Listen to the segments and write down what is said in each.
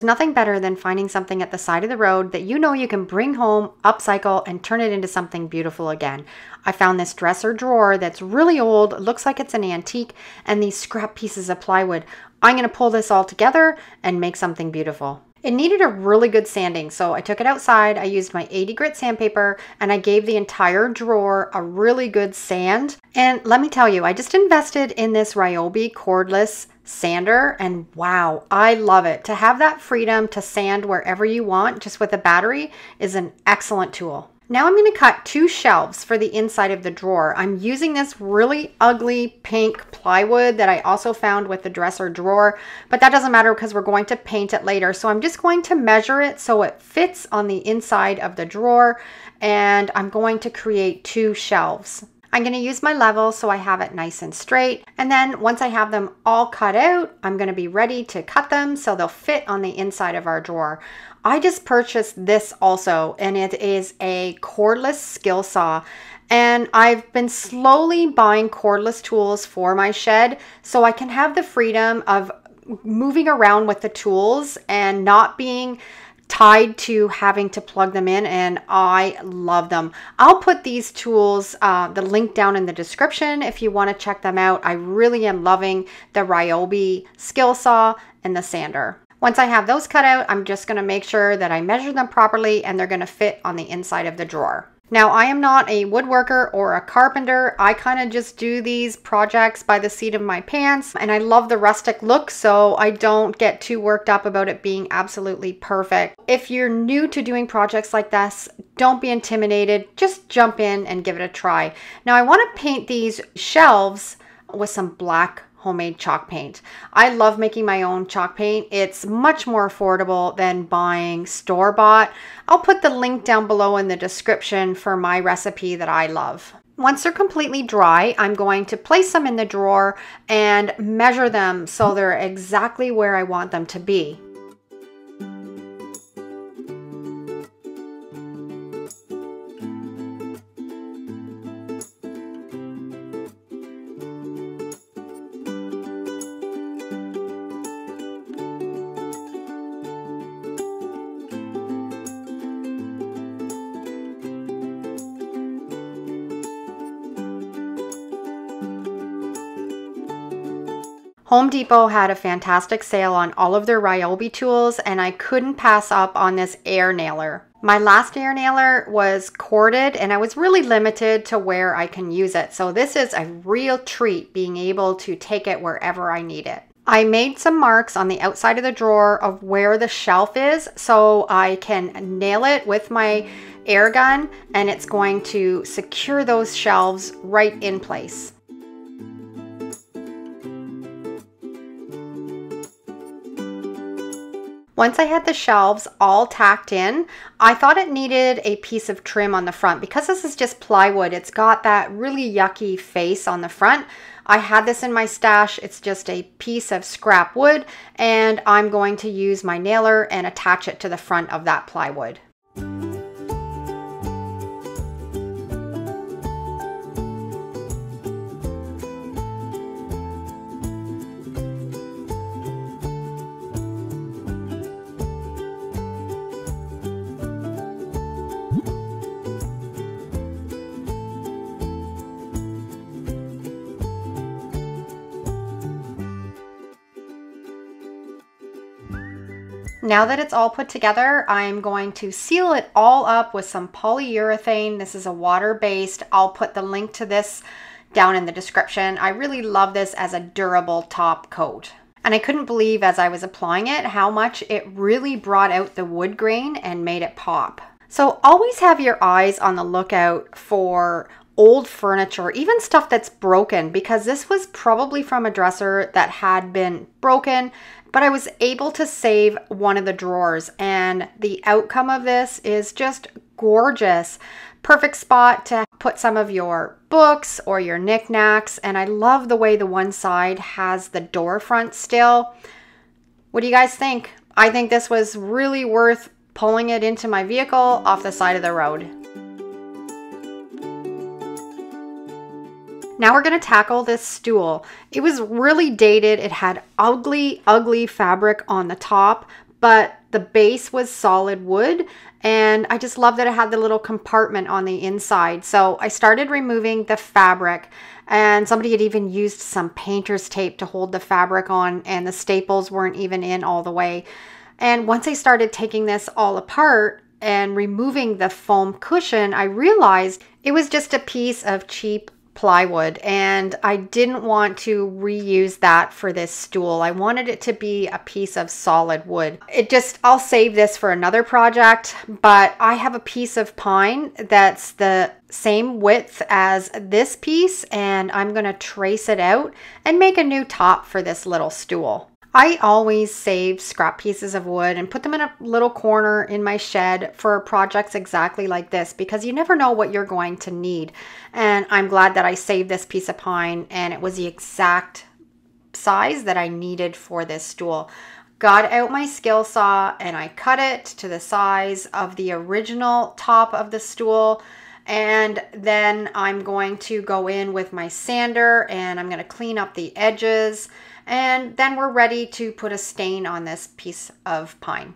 Nothing better than finding something at the side of the road that you know you can bring home, upcycle, and turn it into something beautiful again. I found this dresser drawer that's really old, looks like it's an antique, and these scrap pieces of plywood. I'm going to pull this all together and make something beautiful. It needed a really good sanding, so I took it outside. I used my 80 grit sandpaper, and I gave the entire drawer a really good sand. And let me tell you, I just invested in this Ryobi cordless sander, and wow, I love it. To have that freedom to sand wherever you want just with a battery is an excellent tool. Now I'm going to cut two shelves for the inside of the drawer. I'm using this really ugly pink plywood that I also found with the dresser drawer, but that doesn't matter because we're going to paint it later. So I'm just going to measure it so it fits on the inside of the drawer, and I'm going to create two shelves. I'm going to use my level so I have it nice and straight, and then once I have them all cut out, I'm going to be ready to cut them so they'll fit on the inside of our drawer. I just purchased this also, and it is a cordless skill saw, and I've been slowly buying cordless tools for my shed so I can have the freedom of moving around with the tools and not being tied to having to plug them in, and I love them. I'll put these tools, the link down in the description if you want to check them out. I really am loving the Ryobi skill saw and the sander. Once I have those cut out, I'm just going to make sure that I measure them properly and they're going to fit on the inside of the drawer. Now, I am not a woodworker or a carpenter. I kind of just do these projects by the seat of my pants, and I love the rustic look, so I don't get too worked up about it being absolutely perfect. If you're new to doing projects like this, don't be intimidated. Just jump in and give it a try. Now, I want to paint these shelves with some black homemade chalk paint. I love making my own chalk paint. It's much more affordable than buying store-bought. I'll put the link down below in the description for my recipe that I love. Once they're completely dry, I'm going to place them in the drawer and measure them so they're exactly where I want them to be. Home Depot had a fantastic sale on all of their Ryobi tools, and I couldn't pass up on this air nailer. My last air nailer was corded, and I was really limited to where I can use it, so this is a real treat being able to take it wherever I need it. I made some marks on the outside of the drawer of where the shelf is, so I can nail it with my air gun, and it's going to secure those shelves right in place. Once I had the shelves all tacked in, I thought it needed a piece of trim on the front. Because this is just plywood, it's got that really yucky face on the front. I had this in my stash. It's just a piece of scrap wood, and I'm going to use my nailer and attach it to the front of that plywood. Now that it's all put together, I'm going to seal it all up with some polyurethane. This is a water-based. I'll put the link to this down in the description. I really love this as a durable top coat. And I couldn't believe as I was applying it how much it really brought out the wood grain and made it pop. So always have your eyes on the lookout for old furniture, even stuff that's broken, because this was probably from a dresser that had been broken, but I was able to save one of the drawers, and the outcome of this is just gorgeous. Perfect spot to put some of your books or your knickknacks, and I love the way the one side has the door front still. What do you guys think? I think this was really worth pulling it into my vehicle off the side of the road. Now we're going to tackle this stool. It was really dated. It had ugly fabric on the top, but the base was solid wood, and I just love that it had the little compartment on the inside. So I started removing the fabric, and somebody had even used some painter's tape to hold the fabric on, and the staples weren't even in all the way. And once I started taking this all apart and removing the foam cushion, I realized it was just a piece of cheap plywood, and I didn't want to reuse that for this stool. I wanted it to be a piece of solid wood. I'll save this for another project, but I have a piece of pine that's the same width as this piece, and I'm going to trace it out and make a new top for this little stool. I always save scrap pieces of wood and put them in a little corner in my shed for projects exactly like this, because you never know what you're going to need. And I'm glad that I saved this piece of pine, and it was the exact size that I needed for this stool. Got out my skill saw and I cut it to the size of the original top of the stool. And then I'm going to go in with my sander and I'm going to clean up the edges. And then we're ready to put a stain on this piece of pine.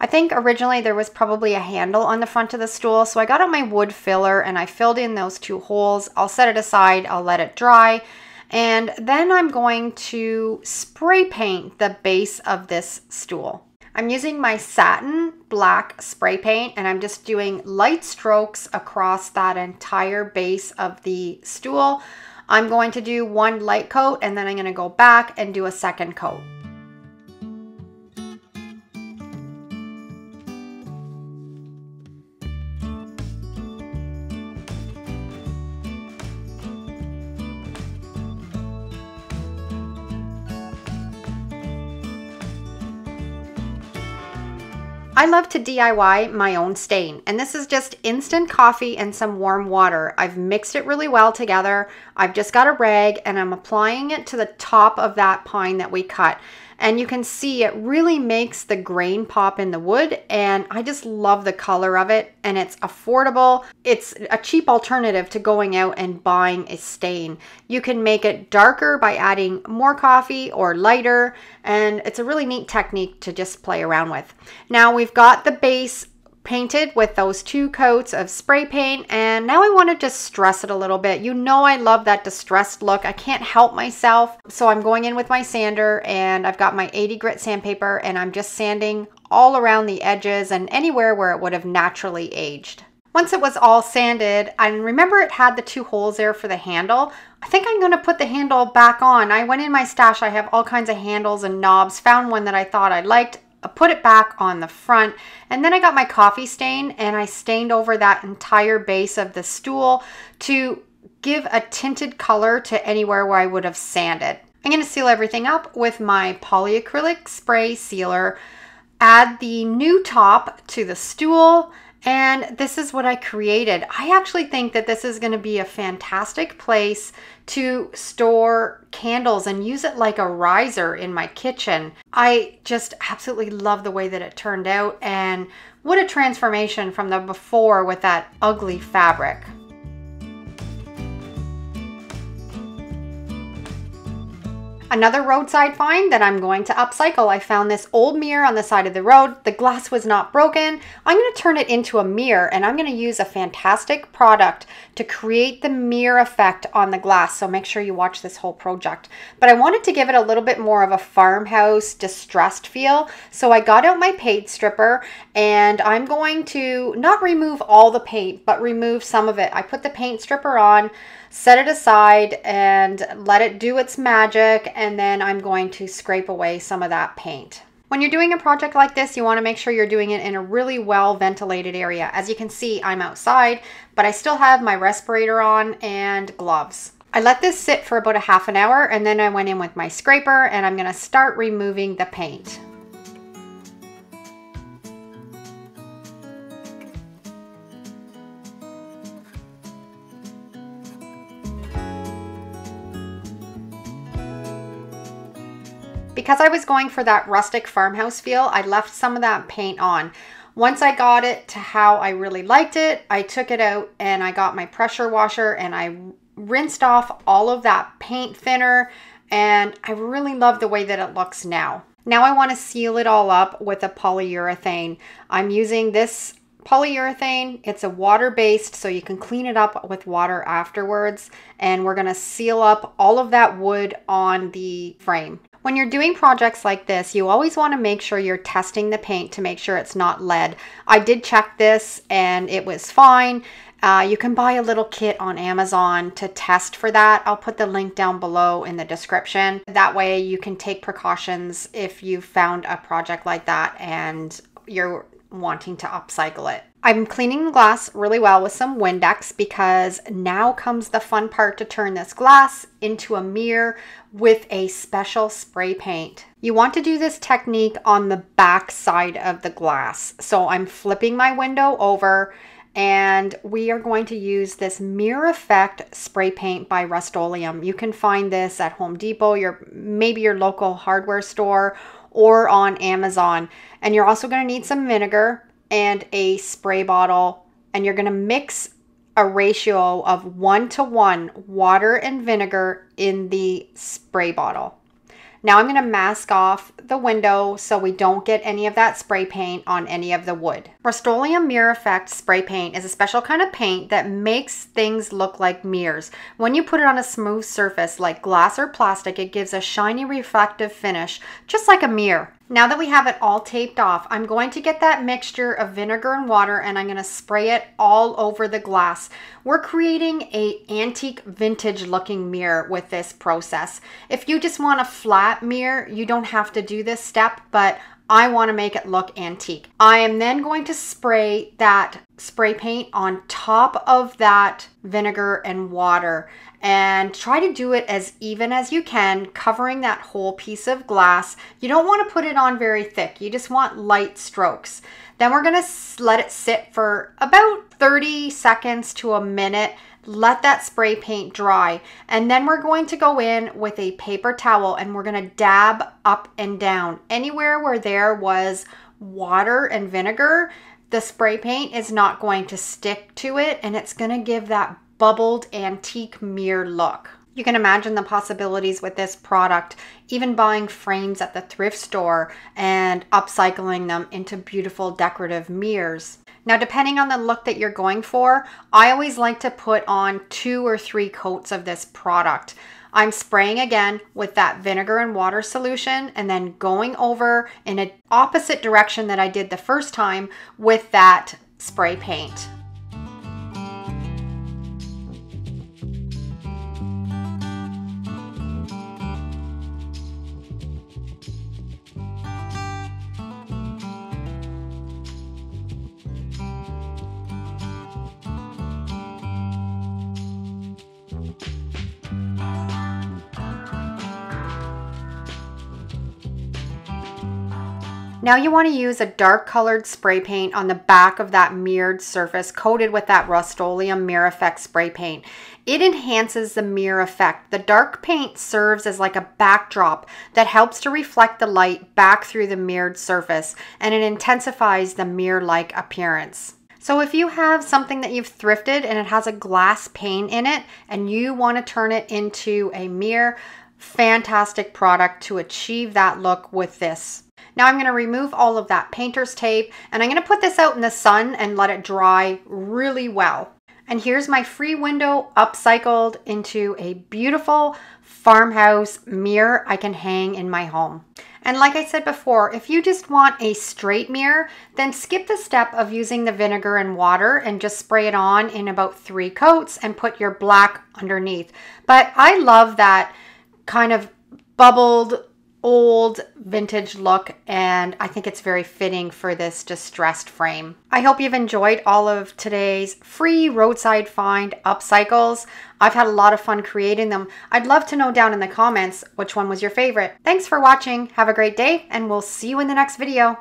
I think originally there was probably a handle on the front of the stool, so I got out my wood filler and I filled in those two holes. I'll set it aside, I'll let it dry, and then I'm going to spray paint the base of this stool. I'm using my satin black spray paint, and I'm just doing light strokes across that entire base of the stool. I'm going to do one light coat, and then I'm going to go back and do a second coat. I love to DIY my own stain, and this is just instant coffee and some warm water. I've mixed it really well together. I've just got a rag and I'm applying it to the top of that pine that we cut. And you can see it really makes the grain pop in the wood, and I just love the color of it, and it's affordable. It's a cheap alternative to going out and buying a stain. You can make it darker by adding more coffee or lighter, and it's a really neat technique to just play around with. Now we've got the base painted with those two coats of spray paint, and now I want to distress it a little bit. You know, I love that distressed look. I can't help myself. So I'm going in with my sander, and I've got my 80 grit sandpaper, and I'm just sanding all around the edges and anywhere where it would have naturally aged. Once it was all sanded, and remember it had the two holes there for the handle, I think I'm going to put the handle back on. I went in my stash, I have all kinds of handles and knobs, found one that I thought I liked, I put it back on the front, and then I got my coffee stain and I stained over that entire base of the stool to give a tinted color to anywhere where I would have sanded. I'm going to seal everything up with my polyacrylic spray sealer, add the new top to the stool, and this is what I created. I actually think that this is going to be a fantastic place to store candles and use it like a riser in my kitchen. I just absolutely love the way that it turned out, and what a transformation from the before with that ugly fabric. Another roadside find that I'm going to upcycle. I found this old mirror on the side of the road. The glass was not broken. I'm going to turn it into a mirror, and I'm going to use a fantastic product to create the mirror effect on the glass. So make sure you watch this whole project. But I wanted to give it a little bit more of a farmhouse distressed feel. So I got out my paint stripper, and I'm going to not remove all the paint, but remove some of it. I put the paint stripper on, set it aside, and let it do its magic. And then I'm going to scrape away some of that paint. When you're doing a project like this, you want to make sure you're doing it in a really well ventilated area. As you can see, I'm outside, but I still have my respirator on and gloves. I let this sit for about a half an hour, and then I went in with my scraper and I'm going to start removing the paint. Because I was going for that rustic farmhouse feel, I left some of that paint on. Once I got it to how I really liked it, I took it out and I got my pressure washer and I rinsed off all of that paint thinner, and I really love the way that it looks now. Now I want to seal it all up with a polyurethane. I'm using this polyurethane. It's a water-based, so you can clean it up with water afterwards. And we're going to seal up all of that wood on the frame. When you're doing projects like this, you always want to make sure you're testing the paint to make sure it's not lead. I did check this and it was fine. You can buy a little kit on Amazon to test for that. I'll put the link down below in the description. That way you can take precautions if you found a project like that and you're wanting to upcycle it. I'm cleaning the glass really well with some Windex because now comes the fun part to turn this glass into a mirror with a special spray paint. You want to do this technique on the back side of the glass. So I'm flipping my window over and we are going to use this Mirror Effect spray paint by Rust-Oleum. You can find this at Home Depot, maybe your local hardware store, or on Amazon. And you're also going to need some vinegar and a spray bottle, and you're gonna mix a ratio of 1:1 water and vinegar in the spray bottle. Now I'm gonna mask off the window so we don't get any of that spray paint on any of the wood. Rust-Oleum Mirror Effect spray paint is a special kind of paint that makes things look like mirrors. When you put it on a smooth surface like glass or plastic, it gives a shiny reflective finish, just like a mirror. Now that we have it all taped off, I'm going to get that mixture of vinegar and water and I'm going to spray it all over the glass. We're creating an antique vintage looking mirror with this process. If you just want a flat mirror, you don't have to do this step, but I want to make it look antique. I am then going to spray that spray paint on top of that vinegar and water and try to do it as even as you can, covering that whole piece of glass. You don't want to put it on very thick. You just want light strokes. Then we're going to let it sit for about 30 seconds to a minute. Let that spray paint dry. And then we're going to go in with a paper towel and we're going to dab up and down. Anywhere where there was water and vinegar, the spray paint is not going to stick to it and it's going to give that bubbled antique mirror look. You can imagine the possibilities with this product, even buying frames at the thrift store and upcycling them into beautiful decorative mirrors. Now, depending on the look that you're going for, I always like to put on 2 or 3 coats of this product. I'm spraying again with that vinegar and water solution and then going over in an opposite direction that I did the first time with that spray paint. Now you want to use a dark colored spray paint on the back of that mirrored surface coated with that Rust-Oleum Mirror Effect spray paint. It enhances the mirror effect. The dark paint serves as like a backdrop that helps to reflect the light back through the mirrored surface, and it intensifies the mirror-like appearance. So if you have something that you've thrifted and it has a glass pane in it and you want to turn it into a mirror, fantastic product to achieve that look with this. Now I'm going to remove all of that painter's tape and I'm going to put this out in the sun and let it dry really well. And here's my free window upcycled into a beautiful farmhouse mirror I can hang in my home. And like I said before, if you just want a straight mirror, then skip the step of using the vinegar and water and just spray it on in about 3 coats and put your black underneath. But I love that kind of bubbled old vintage look, and I think it's very fitting for this distressed frame. I hope you've enjoyed all of today's free roadside find upcycles. I've had a lot of fun creating them. I'd love to know down in the comments which one was your favorite. Thanks for watching. Have a great day, and we'll see you in the next video.